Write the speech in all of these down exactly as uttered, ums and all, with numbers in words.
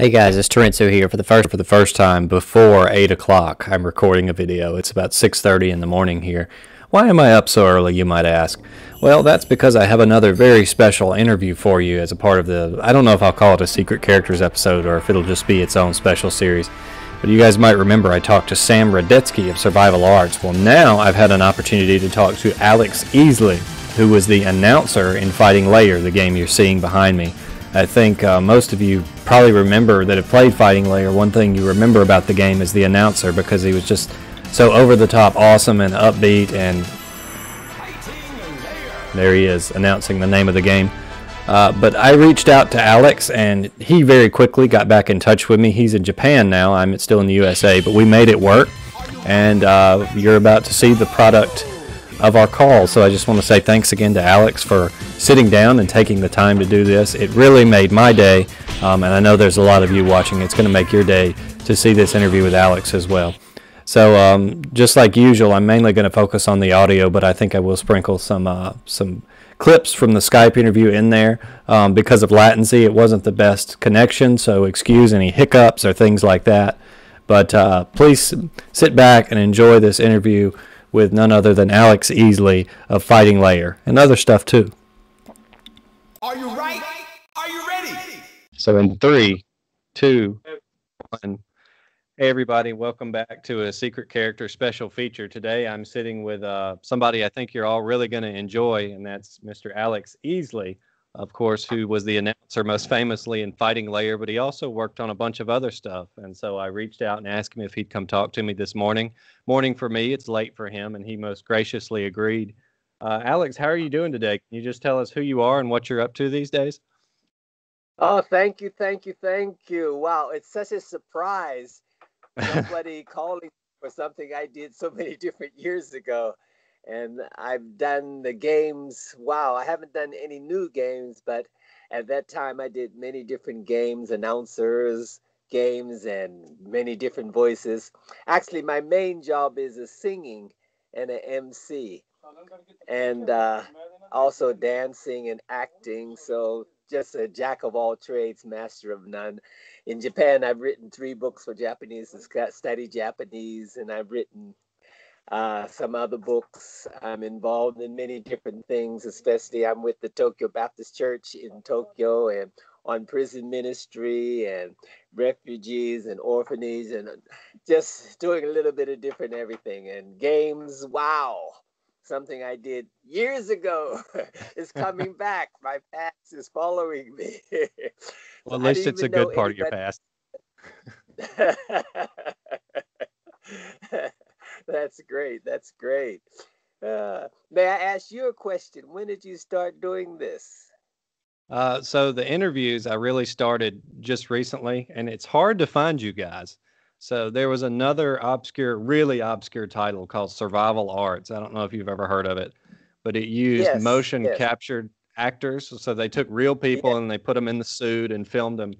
Hey guys, it's Torentsu here for the first for the first time before eight o'clock. I'm recording a video. It's about six thirty in the morning here. Why am I up so early, you might ask? Well, that's because I have another very special interview for you as a part of the, I don't know if I'll call it a Secret Characters episode or if it'll just be its own special series. But you guys might remember I talked to Sam Radetsky of Survival Arts. Well, now I've had an opportunity to talk to Alex Easley, who was the announcer in Fighting Layer, the game you're seeing behind me. I think uh, most of you probably remember that have played Fighting Layer. One thing you remember about the game is the announcer, because he was just so over-the-top awesome and upbeat, and there he is announcing the name of the game. Uh, but I reached out to Alex, and he very quickly got back in touch with me. He's in Japan now. I'm still in the U S A, but we made it work, and uh, you're about to see the product of our call. So I just want to say thanks again to Alex for sitting down and taking the time to do this. It really made my day, um, and I know there's a lot of you watching. It's going to make your day to see this interview with Alex as well. So um, just like usual, I'm mainly going to focus on the audio, but I think I will sprinkle some uh, some clips from the Skype interview in there. Um, because of latency, it wasn't the best connection, so excuse any hiccups or things like that. But uh, please sit back and enjoy this interview with none other than Alex Easley of Fighting Layer, and other stuff too. Are you right? Are you ready? So in three, two, one. Hey everybody, welcome back to a Secret Character special feature. Today I'm sitting with uh, somebody I think you're all really going to enjoy, and that's Mister Alex Easley, of course, who was the announcer most famously in Fighting Layer, but he also worked on a bunch of other stuff. And so I reached out and asked him if he'd come talk to me this morning. Morning for me, it's late for him, and he most graciously agreed. Uh, Alex, how are you doing today? Can you just tell us who you are and what you're up to these days? Oh, thank you, thank you, thank you. Wow, it's such a surprise. Somebody called me for something I did so many different years ago. And I've done the games. Wow, I haven't done any new games, but at that time I did many different games, announcers, games, and many different voices. Actually, my main job is a singing and an M C, and uh, also dancing and acting. So just a jack of all trades, master of none. In Japan, I've written three books for Japanese to study Japanese, and I've written Uh, some other books. I'm involved in many different things, especially I'm with the Tokyo Baptist Church in Tokyo, and on prison ministry and refugees and orphanages, and just doing a little bit of different everything. And games, wow, something I did years ago is coming back. My past is following me. So well, at least it's a good part anybody... of your past. That's great. That's great. Uh, may I ask you a question? When did you start doing this? Uh, so the interviews, I really started just recently, and it's hard to find you guys. So there was another obscure, really obscure title called Survival Arts. I don't know if you've ever heard of it, but it used yes, motion yes. captured actors. So they took real people yeah. and they put them in the suit and filmed them.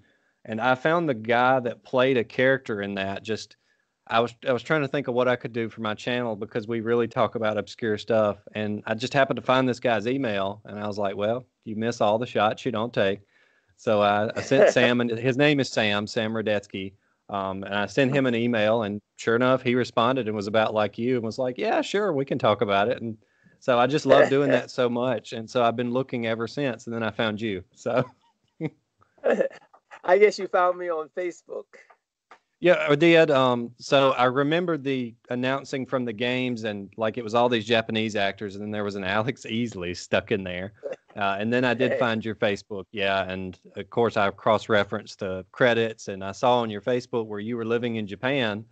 And I found the guy that played a character in that just I was I was trying to think of what I could do for my channel, because we really talk about obscure stuff, and I just happened to find this guy's email, and I was like, well, you miss all the shots you don't take. So I, I sent Sam, and his name is Sam, Sam Radetsky, um, and I sent him an email, and sure enough, he responded and was about like you, and was like, yeah, sure, we can talk about it. And so I just love doing that so much, and so I've been looking ever since, and then I found you. So I guess you found me on Facebook. Yeah, I did. Um, so I remembered the announcing from the games, and like it was all these Japanese actors, and then there was an Alex Easley stuck in there. Uh, and then I did find your Facebook. Yeah. And of course, I cross-referenced the credits, and I saw on your Facebook where you were living in Japan,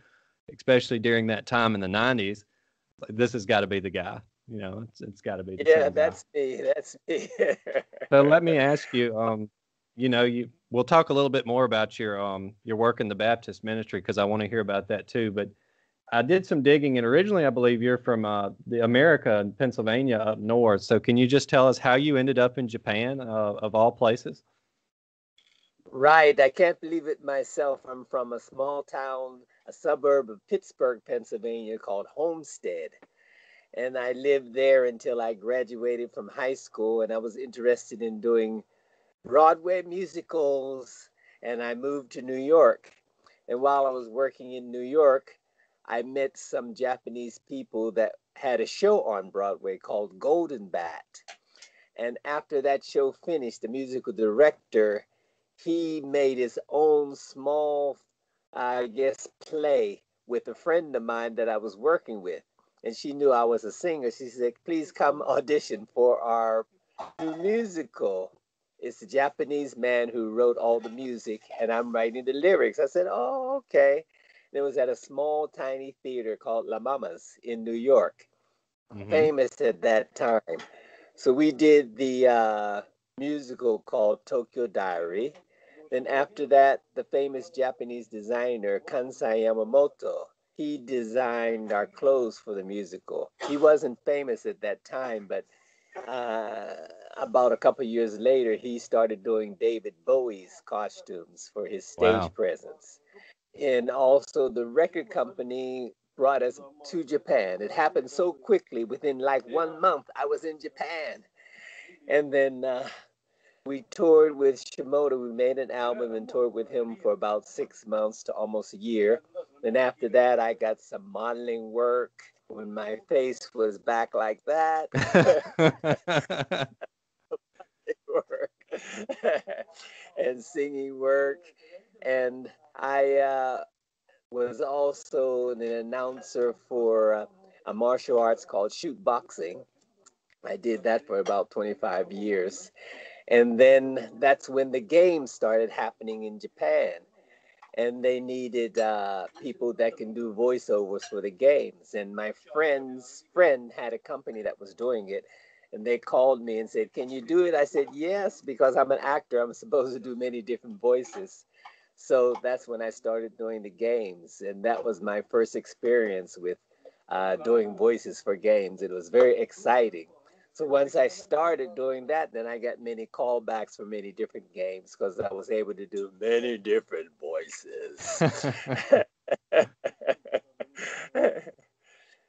especially during that time in the nineties. This has got to be the guy. You know, it's, it's got to be. The yeah, that's guy. me. That's me. So let me ask you, um, you know, you. We'll talk a little bit more about your um your work in the Baptist ministry, because I want to hear about that too. But I did some digging, and originally I believe you're from uh, the America and Pennsylvania up north. So can you just tell us how you ended up in Japan, uh, of all places? Right, I can't believe it myself. I'm from a small town, a suburb of Pittsburgh, Pennsylvania, called Homestead. And I lived there until I graduated from high school, and I was interested in doing Broadway musicals and I moved to New York. And while I was working in New York, I met some Japanese people that had a show on Broadway called Golden Bat. And after that show finished, the musical director, he made his own small, I guess, play with a friend of mine that I was working with. And she knew I was a singer. She said, please come audition for our new musical. It's a Japanese man who wrote all the music, and I'm writing the lyrics. I said, oh, okay. And it was at a small, tiny theater called La Mamas in New York, mm-hmm. famous at that time. So we did the uh, musical called Tokyo Diary. Then after that, the famous Japanese designer, Kansai Yamamoto, he designed our clothes for the musical. He wasn't famous at that time, but uh, about a couple of years later, he started doing David Bowie's costumes for his stage wow. presence. And also the record company brought us to Japan. It happened so quickly. Within like one month, I was in Japan. And then uh, we toured with Shimoda. We made an album and toured with him for about six months to almost a year. And after that, I got some modeling work when my face was back like that. And singing work. And I uh, was also an announcer for uh, a martial arts called Shoot Boxing. I did that for about twenty-five years. And then that's when the games started happening in Japan. And they needed uh, people that can do voiceovers for the games. And my friend's friend had a company that was doing it. And they called me and said, can you do it? I said, yes, because I'm an actor. I'm supposed to do many different voices. So that's when I started doing the games, and that was my first experience with uh, doing voices for games. It was very exciting. So once I started doing that, then I got many callbacks for many different games because I was able to do many different voices.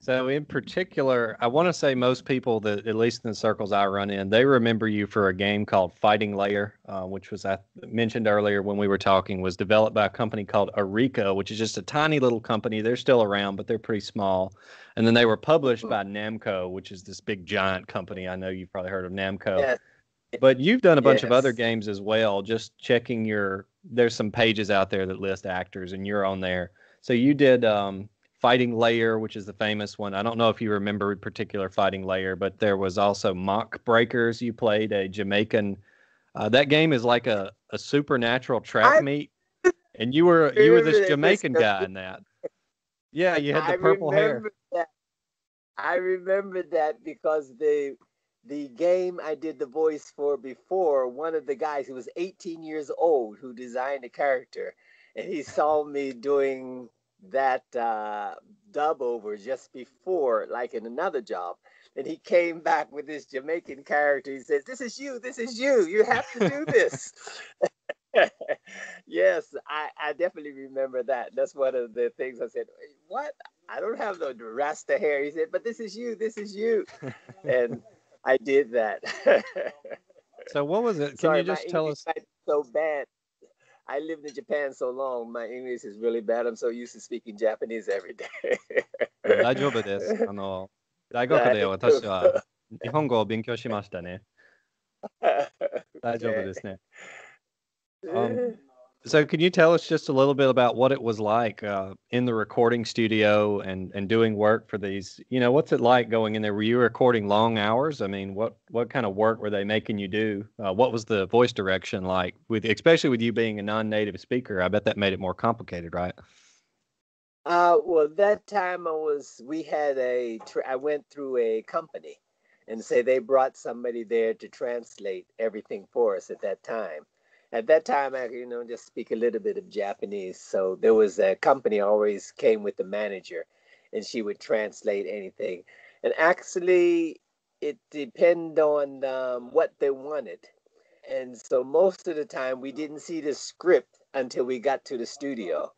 So in particular, I want to say most people, that at least in the circles I run in, they remember you for a game called Fighting Layer, uh, which was, I mentioned earlier when we were talking, was developed by a company called Arika, which is just a tiny little company. They're still around, but they're pretty small. And then they were published by Namco, which is this big giant company. I know you've probably heard of Namco. Yes. But you've done a bunch yes. of other games as well. Just checking your, there's some pages out there that list actors, and you're on there. So you did... Um, Fighting Layer, which is the famous one. I don't know if you remember a particular Fighting Layer, but there was also Mach Breakers. You played a Jamaican. Uh, that game is like a, a supernatural track I, meet, and you were you were this Jamaican guy in that. Yeah, you had the purple I hair. That. I remember that because the the game I did the voice for before, one of the guys who was eighteen years old who designed the character, and he saw me doing that uh, dub over just before, like in another job. And he came back with this Jamaican character. He says, this is you, this is you, you have to do this. Yes, I, I definitely remember that. That's one of the things I said, what? I don't have no rasta hair. He said, but this is you, this is you. And I did that. So what was it? Can Sorry, you just tell us? So bad. I lived in Japan so long, my English is really bad. I'm so used to speaking Japanese every day. um, so can you tell us just a little bit about what it was like uh, in the recording studio and, and doing work for these? You know, what's it like going in there? Were you recording long hours? I mean, what, what kind of work were they making you do? Uh, what was the voice direction like, with especially with you being a non-native speaker? I bet that made it more complicated, right? Uh, well, that time I was, we had a, tra- I went through a company, and say they brought somebody there to translate everything for us at that time. At that time, I, you know, just speak a little bit of Japanese. So there was a company always came with the manager, and she would translate anything. And actually, it depended on um, what they wanted. And so most of the time, we didn't see the script until we got to the studio.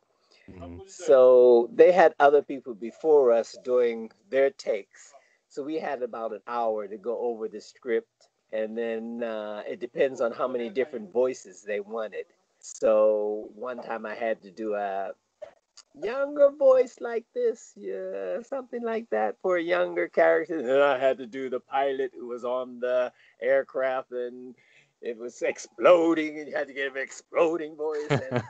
Mm-hmm. So they had other people before us doing their takes. So we had about an hour to go over the script. And then uh, it depends on how many different voices they wanted. So one time I had to do a younger voice like this, yeah, something like that for younger characters. And I had to do the pilot who was on the aircraft and it was exploding and you had to give an exploding voice. And,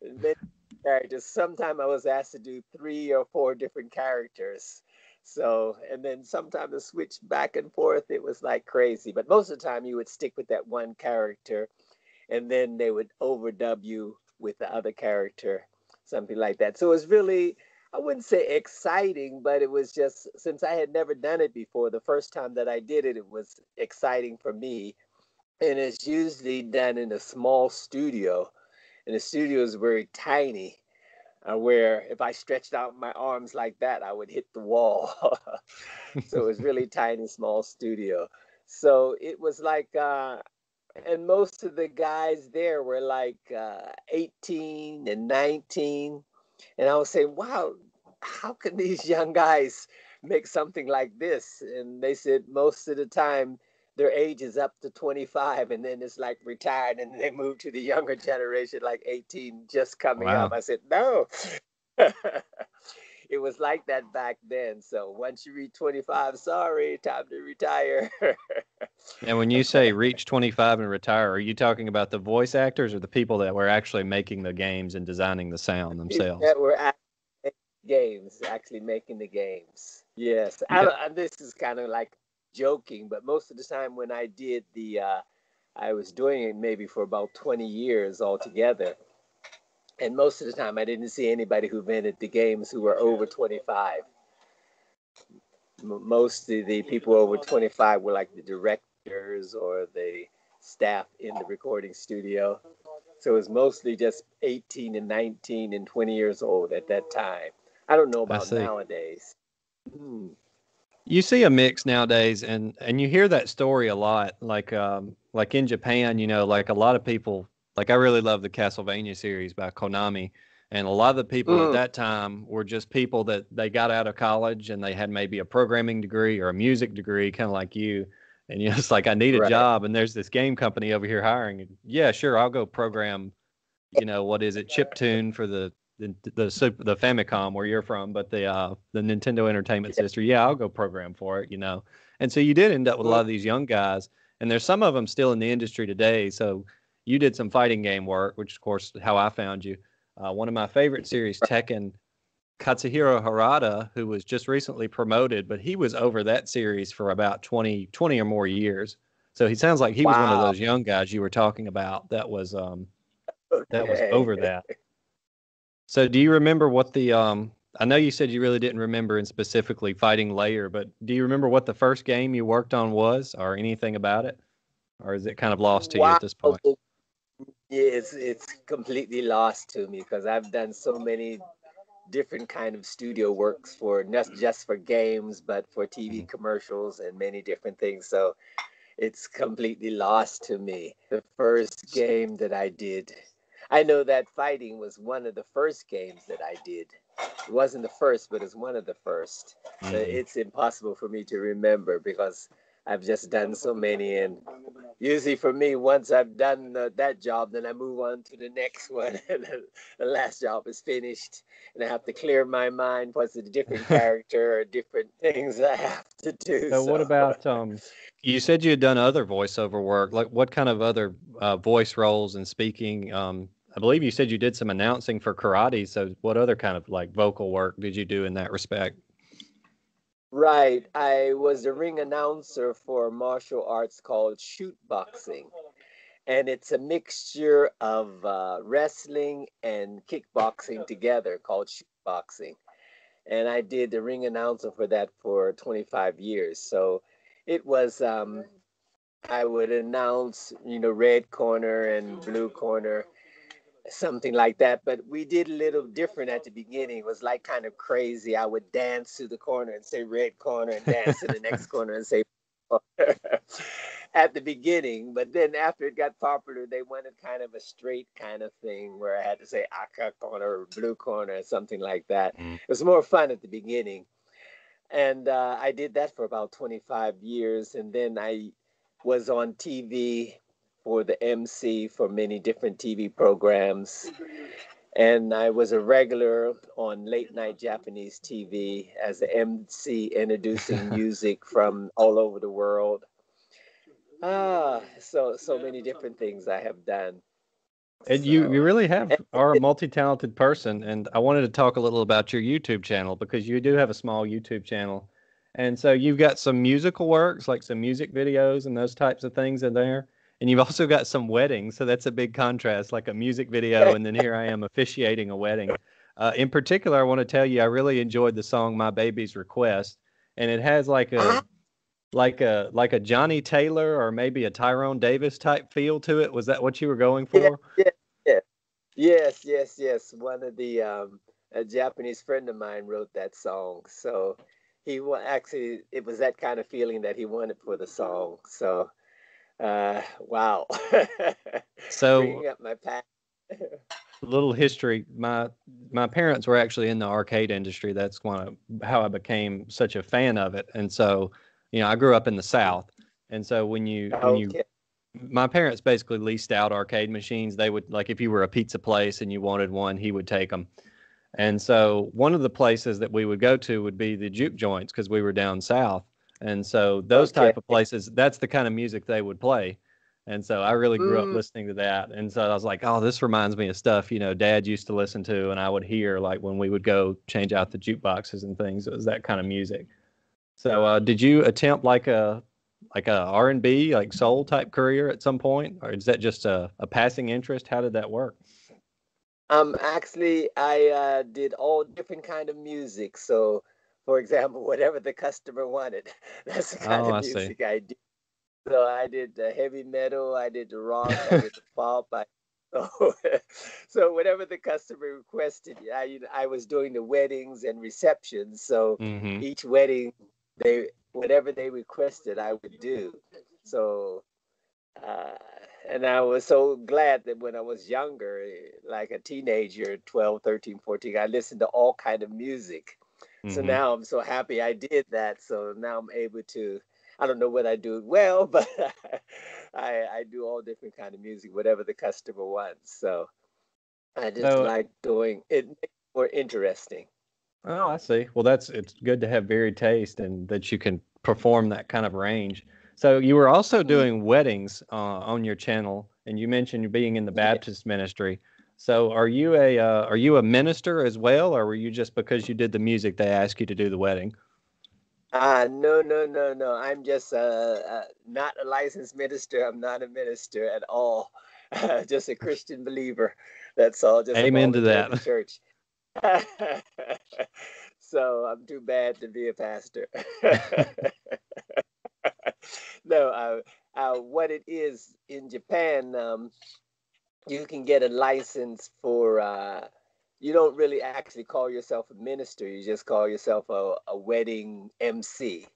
and then characters. Sometimes I was asked to do three or four different characters. So, and then sometimes it switched back and forth. It was like crazy. But most of the time you would stick with that one character and then they would overdub you with the other character, something like that. So it was really, I wouldn't say exciting, but it was just, since I had never done it before, the first time that I did it, it was exciting for me. And it's usually done in a small studio. And the studio is very tiny, uh, where if I stretched out my arms like that, I would hit the wall. So it was really tiny, small studio. So it was like, uh, and most of the guys there were like uh, eighteen and nineteen. And I was saying, wow, how can these young guys make something like this? And they said most of the time, their age is up to twenty-five, and then it's like retired, and they move to the younger generation, like eighteen, just coming wow. up. I said, no. It was like that back then. So once you reach twenty-five, sorry, time to retire. And when you say reach twenty-five and retire, are you talking about the voice actors or the people that were actually making the games and designing the sound themselves? That were actually making games, actually making the games. Yes. Yeah. I don't, this is kind of like joking, but most of the time when I did the uh I was doing it maybe for about twenty years altogether, and most of the time I didn't see anybody who invented the games who were over twenty-five. M- most of the people over twenty-five were like the directors or the staff in the recording studio, so it was mostly just eighteen and nineteen and twenty years old at that time. I don't know about nowadays. hmm. You see a mix nowadays, and, and you hear that story a lot. Like um, like in Japan, you know, like a lot of people, like I really love the Castlevania series by Konami. And a lot of the people mm. at that time were just people that they got out of college and they had maybe a programming degree or a music degree, kind of like you. And you know, it's like, I need a right. job, and there's this game company over here hiring. And, yeah, sure, I'll go program, you know, what is it, chiptune for the... The, the the Famicom where you're from, but the uh, the Nintendo Entertainment System. Yeah, I'll go program for it, you know. And so you did end up with a lot of these young guys, and there's some of them still in the industry today. So you did some fighting game work, which of course is how I found you. Uh, one of my favorite series, Tekken, Katsuhiro Harada, who was just recently promoted, but he was over that series for about twenty, twenty or more years. So he sounds like he wow. was one of those young guys you were talking about that was um okay. that was over that. So do you remember what the, um, I know you said you really didn't remember in specifically Fighting Layer, but do you remember what the first game you worked on was or anything about it? Or is it kind of lost to wow. you at this point? It's, it's completely lost to me because I've done so many different kind of studio works for, not just for games, but for T V commercials and many different things. So it's completely lost to me. The first game that I did, I know that fighting was one of the first games that I did. It wasn't the first, but it's one of the first. Mm. So it's impossible for me to remember because I've just done so many. And usually for me, once I've done the, that job, then I move on to the next one. And the last job is finished. And I have to clear my mind. What's a different character or different things I have to do. So, so. What about, um, you said you had done other voiceover work. Like what kind of other uh, voice roles and speaking? Um, I believe you said you did some announcing for karate. So what other kind of like vocal work did you do in that respect? Right. I was a ring announcer for a martial arts called Shoot Boxing. And it's a mixture of uh, wrestling and kickboxing together called Shoot Boxing. And I did the ring announcer for that for twenty-five years. So it was, um, I would announce, you know, red corner and blue corner, something like that. But we did a little different at the beginning. It was like kind of crazy. I would dance to the corner and say red corner and dance to the next corner and say at the beginning. But then after it got popular, they wanted kind of a straight kind of thing where I had to say Aka corner or blue corner or something like that. Mm. It was more fun at the beginning. And uh, I did that for about twenty-five years. And then I was on T V for the M C for many different T V programs. And I was a regular on late night Japanese T V as an M C introducing music from all over the world. Ah, so so many different things I have done. And so, you, you really have are a multi-talented person. And I wanted to talk a little about your YouTube channel, because you do have a small YouTube channel. And so you've got some musical works, like some music videos and those types of things in there. And you've also got some weddings, so that's a big contrast, like a music video, and then here I am officiating a wedding. Uh, in particular, I want to tell you I really enjoyed the song "My Baby's Request," and it has like a like a like a Johnny Taylor or maybe a Tyrone Davis type feel to it. Was that what you were going for? Yeah, yeah, yeah. Yes, yes, yes. One of the um, a Japanese friend of mine wrote that song, so he actually it was that kind of feeling that he wanted for the song, so. Uh, wow. So bringing up my past. Little history. My, my parents were actually in the arcade industry. That's one of how I became such a fan of it. And so, you know, I grew up in the South. And so when you, when okay. you, my parents basically leased out arcade machines. They would, like, if you were a pizza place and you wanted one, he would take them. And so one of the places that we would go to would be the juke joints, 'cause we were down South. And so those okay. type of places, that's the kind of music they would play. And so I really grew mm. up listening to that. And so I was like, oh, this reminds me of stuff, you know, Dad used to listen to. And I would hear, like, when we would go change out the jukeboxes and things, it was that kind of music. So uh, did you attempt like a like a R and B, like soul type career at some point? Or is that just a, a passing interest? How did that work? Um, actually, I uh, did all different kind of music. So, for example, whatever the customer wanted, that's the kind oh, of music I, I did. So I did the heavy metal, I did the rock, I did the pop. I, so, so whatever the customer requested, I, I was doing the weddings and receptions. So mm-hmm. each wedding, they whatever they requested, I would do. So, uh, and I was so glad that when I was younger, like a teenager, twelve, thirteen, fourteen, I listened to all kind of music. So mm-hmm. now I'm so happy I did that. So now I'm able to, I don't know what I do well, but I, I do all different kind of music, whatever the customer wants. So I just so, like doing it more interesting. Oh, I see. Well, that's, it's good to have varied taste and that you can perform that kind of range. So you were also doing weddings uh, on your channel, and you mentioned being in the Baptist yeah. ministry. So are you a uh, are you a minister as well, or were you just because you did the music they asked you to do the wedding? Uh, no, no, no, no. I'm just uh, uh, not a licensed minister. I'm not a minister at all. Uh, just a Christian believer. That's all. Just amen to that. Church. So I'm too bad to be a pastor. No, uh, uh, what it is in Japan. Um, You can get a license for, uh, you don't really actually call yourself a minister. You just call yourself a, a wedding M C.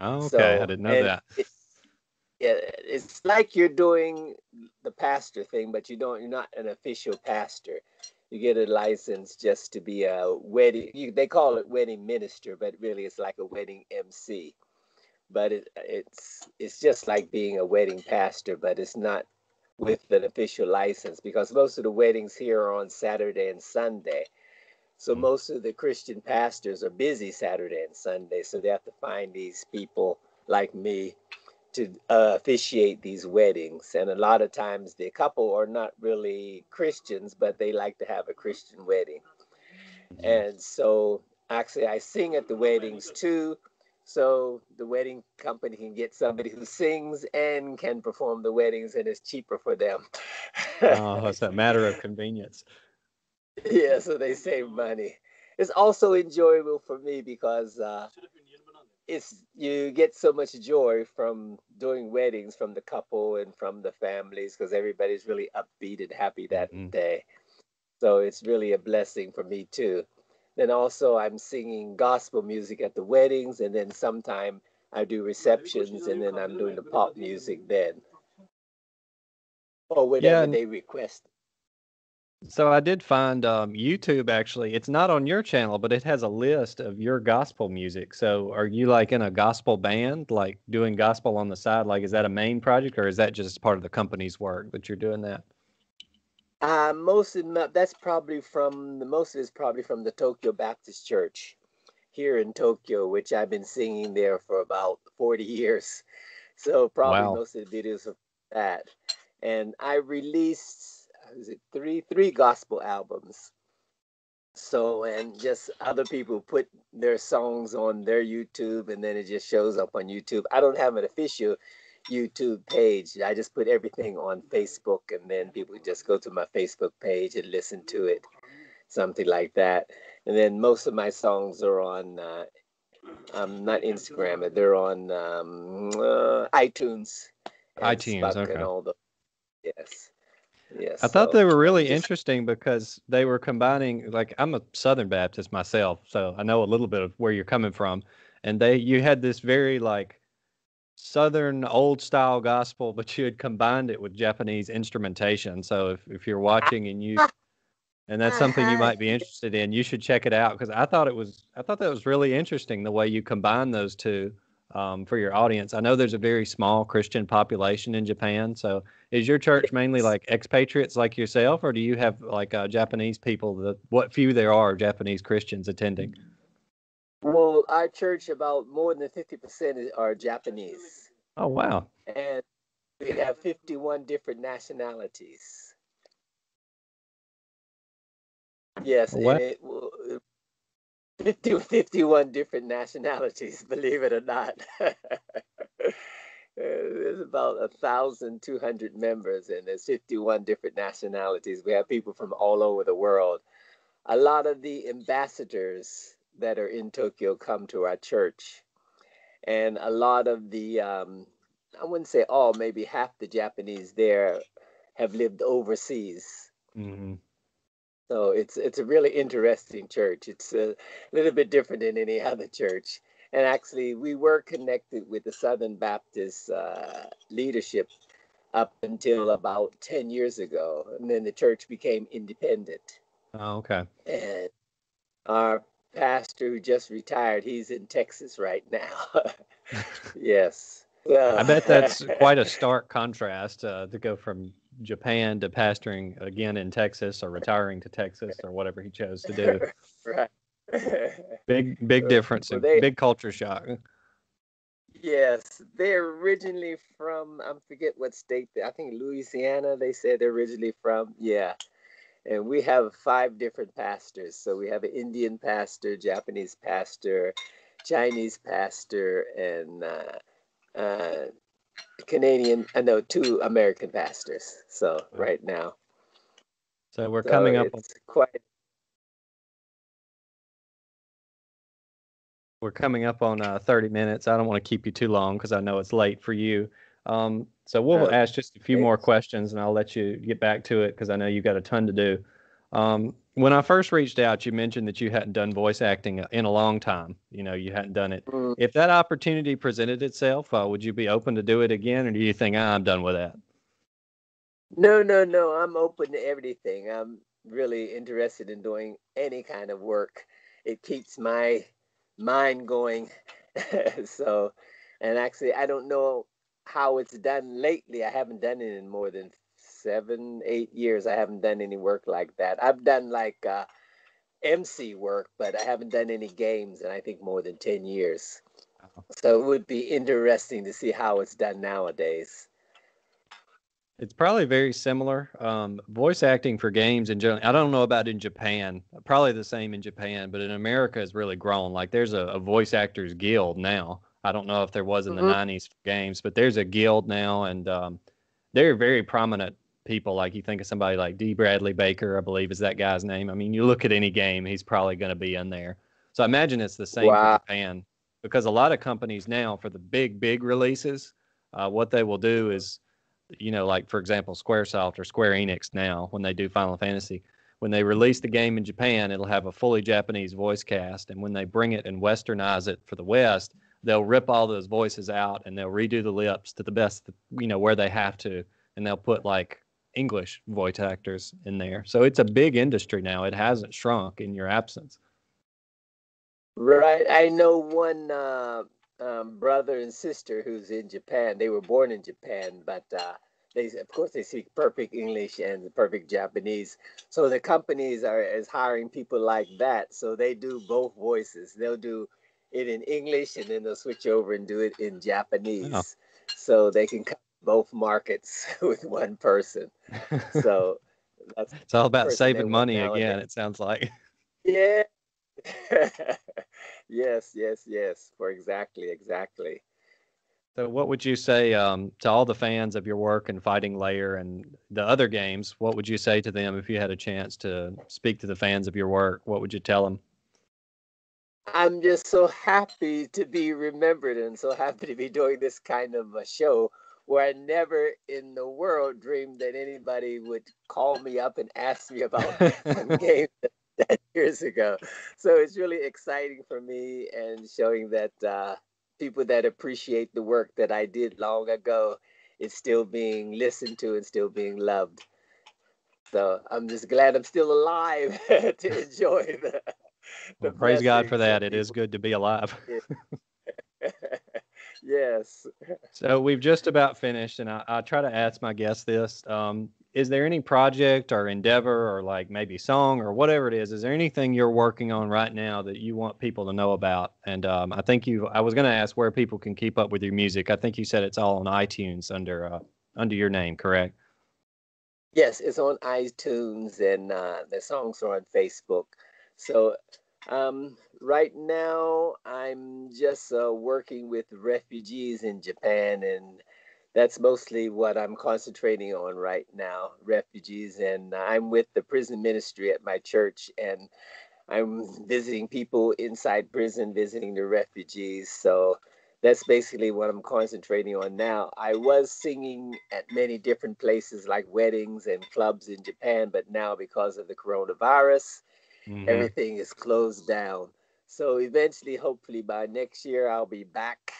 Oh, okay. So, I didn't know that. It's, yeah, it's like you're doing the pastor thing, but you don't, you're not an official pastor. You get a license just to be a wedding, you, they call it wedding minister, but really it's like a wedding M C. But it, it's, it's just like being a wedding pastor, but it's not with an official license, because most of the weddings here are on Saturday and Sunday. So most of the Christian pastors are busy Saturday and Sunday. So they have to find these people like me to uh, officiate these weddings. And a lot of times the couple are not really Christians, but they like to have a Christian wedding. And so actually I sing at the weddings too. So the wedding company can get somebody who sings and can perform the weddings, and it's cheaper for them. Oh, it's a matter of convenience. Yeah, so they save money. It's also enjoyable for me because uh, it's you get so much joy from doing weddings from the couple and from the families, because everybody's really upbeat and happy that mm-hmm. day. So it's really a blessing for me too. Then also I'm singing gospel music at the weddings, and then sometime I do receptions, and then I'm doing the pop music then. Or whatever yeah, they request. So I did find um, YouTube, actually. It's not on your channel, but it has a list of your gospel music. So are you like in a gospel band, like doing gospel on the side? Like, is that a main project, or is that just part of the company's work that you're doing that? Uh, most of my, that's probably from the most of it's probably from the Tokyo Baptist Church here in Tokyo, which I've been singing there for about forty years. So probably wow. most of the videos of that. And I released Is it three three gospel albums. So, and just other people put their songs on their YouTube, and then it just shows up on YouTube. I don't have an official YouTube page. I just put everything on Facebook, and then people just go to my Facebook page and listen to it, something like that. And then most of my songs are on, uh, um, not Instagram, but they're on um, uh, iTunes. iTunes, okay. And all the, yes. Yes, I thought so. They were really interesting because they were combining, like, I'm a Southern Baptist myself, so I know a little bit of where you're coming from. And they, you had this very, like, Southern old-style gospel, but you had combined it with Japanese instrumentation. So if, if you're watching and you, and that's something you might be interested in, you should check it out, because I thought it was, I thought that was really interesting, the way you combine those two. Um, for your audience, I know there's a very small Christian population in Japan. So, is your church mainly like expatriates like yourself, or do you have like uh, Japanese people? That what few there are Japanese Christians attending? Well, our church, about more than fifty percent are Japanese. Oh wow! And we have fifty-one different nationalities. Yes. What? It, it, fifty, fifty-one different nationalities, believe it or not. There's about one thousand two hundred members, and there's fifty-one different nationalities. We have people from all over the world. A lot of the ambassadors that are in Tokyo come to our church. And a lot of the, um, I wouldn't say all, maybe half the Japanese there have lived overseas. Mm-hmm. So it's it's a really interesting church. It's a little bit different than any other church. And actually, we were connected with the Southern Baptist uh, leadership up until about ten years ago. And then the church became independent. Oh, okay. And our pastor, who just retired, he's in Texas right now. Yes. Well, I bet that's quite a stark contrast uh, to go from Japan to pastoring again in Texas, or retiring to Texas, or whatever he chose to do. Right. Big, big difference. Well, they, big culture shock. Yes. They're originally from, I forget what state, I think Louisiana, they said they're originally from. Yeah. And we have five different pastors. So we have an Indian pastor, Japanese pastor, Chinese pastor, and uh, uh, Canadian, I know two American pastors. So right now, so we're so coming up. It's quite. We're coming up on uh, thirty minutes. I don't want to keep you too long because I know it's late for you. Um, so we'll uh, ask just a few thanks. more questions, and I'll let you get back to it because I know you've got a ton to do. Um, when I first reached out, you mentioned that you hadn't done voice acting in a long time. You know, you hadn't done it. Mm. If that opportunity presented itself, uh, would you be open to do it again? Or do you think, ah, I'm done with that? No, no, no. I'm open to everything. I'm really interested in doing any kind of work. It keeps my mind going. So, and actually, I don't know how it's done lately. I haven't done it in more than seven, eight years. I haven't done any work like that. I've done like uh, M C work, but I haven't done any games in I think more than ten years. Wow. So it would be interesting to see how it's done nowadays. It's probably very similar. Um, voice acting for games in general, I don't know about in Japan, probably the same in Japan, but in America it's really grown. Like there's a, a voice actors guild now. I don't know if there was in mm-hmm. the nineties for games, but there's a guild now, and um, they're very prominent people. Like you think of somebody like D. Bradley Baker, I believe is that guy's name. I mean, you look at any game, he's probably going to be in there. So I imagine it's the same wow. for Japan, because a lot of companies now for the big, big releases, uh, what they will do is, you know, like for example, Squaresoft or Square Enix now, when they do Final Fantasy, when they release the game in Japan, it'll have a fully Japanese voice cast. And when they bring it and westernize it for the West, they'll rip all those voices out and they'll redo the lips to the best, you know, where they have to. And they'll put like English voice actors in there. So it's a big industry now. It hasn't shrunk in your absence. Right. I know one uh, um, brother and sister who's in Japan. They were born in Japan, but uh, they, of course, they speak perfect English and perfect Japanese. So the companies are is hiring people like that. So they do both voices. They'll do it in English, and then they'll switch over and do it in Japanese. Oh. So they can cover both markets with one person. So that's it's all about saving money again, it sounds like. Yeah. yes, yes, yes. For exactly, exactly. So what would you say um, to all the fans of your work and Fighting Layer and the other games? What would you say to them if you had a chance to speak to the fans of your work? What would you tell them? I'm just so happy to be remembered and so happy to be doing this kind of a show where I never in the world dreamed that anybody would call me up and ask me about a game that years ago. So it's really exciting for me and showing that uh, people that appreciate the work that I did long ago is still being listened to and still being loved. So I'm just glad I'm still alive to enjoy the... Well, praise God for that. It is good to be alive. Yes. So we've just about finished, and I, I try to ask my guests this. Um, is there any project or endeavor or like maybe song or whatever it is, is there anything you're working on right now that you want people to know about? And um, I think you, I was going to ask where people can keep up with your music. I think you said it's all on iTunes under, uh, under your name, correct? Yes, it's on iTunes, and uh, the songs are on Facebook. So um, right now I'm just uh, working with refugees in Japan, and that's mostly what I'm concentrating on right now, refugees. And I'm with the prison ministry at my church, and I'm visiting people inside prison, visiting the refugees. So that's basically what I'm concentrating on now. I was singing at many different places like weddings and clubs in Japan, but now because of the coronavirus, Mm-hmm. everything is closed down. So eventually, hopefully by next year, I'll be back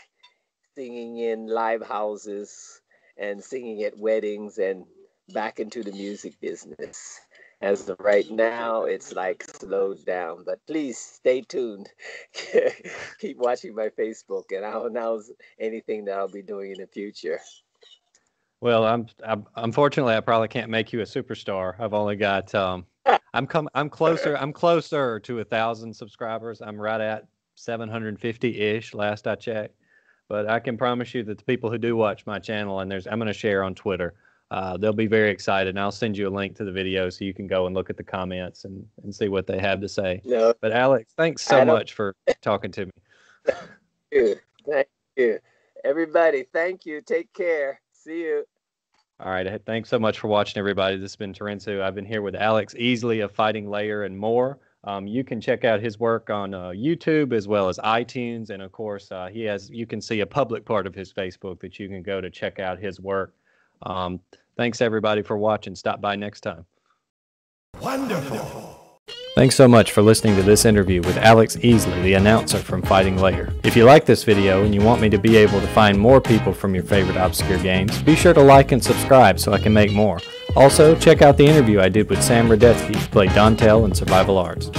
singing in live houses and singing at weddings and back into the music business. As of right now, it's like slowed down, but please stay tuned. Keep watching my Facebook, and I'll announce anything that I'll be doing in the future. Well, I'm, I'm unfortunately, I probably can't make you a superstar. I've only got... Um... I'm com- I'm closer. I'm closer to a thousand subscribers. I'm right at seven hundred fifty-ish last I checked. But I can promise you that the people who do watch my channel, and there's, I'm going to share on Twitter. Uh, they'll be very excited, and I'll send you a link to the video so you can go and look at the comments and, and see what they have to say. No, but Alex, thanks so much for talking to me. Thank you. Thank you. Everybody, thank you. Take care. See you. All right. Thanks so much for watching, everybody. This has been Torentsu. I've been here with Alex Easley of Fighting Layer and more. Um, you can check out his work on uh, YouTube as well as iTunes. And, of course, uh, he has. You can see a public part of his Facebook that you can go to check out his work. Um, thanks, everybody, for watching. Stop by next time. Wonderful. Thanks so much for listening to this interview with Alex Easley, the announcer from Fighting Layer. If you like this video and you want me to be able to find more people from your favorite obscure games, be sure to like and subscribe so I can make more. Also, check out the interview I did with Sam Radetsky, who played Dontel in Survival Arts.